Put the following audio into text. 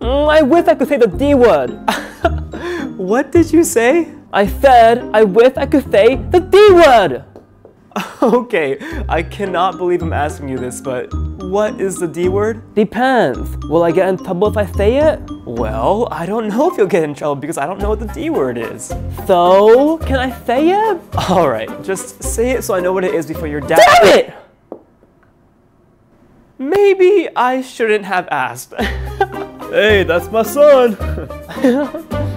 I wish I could say the D word. What did you say? I said I wish I could say the D word. Okay, I cannot believe I'm asking you this, but what is the D word? Depends. Will I get in trouble if I say it? Well, I don't know if you'll get in trouble because I don't know what the D word is. So, can I say it? Alright, just say it so I know what it is before your dad— Damn it! Maybe I shouldn't have asked. Hey, that's my son!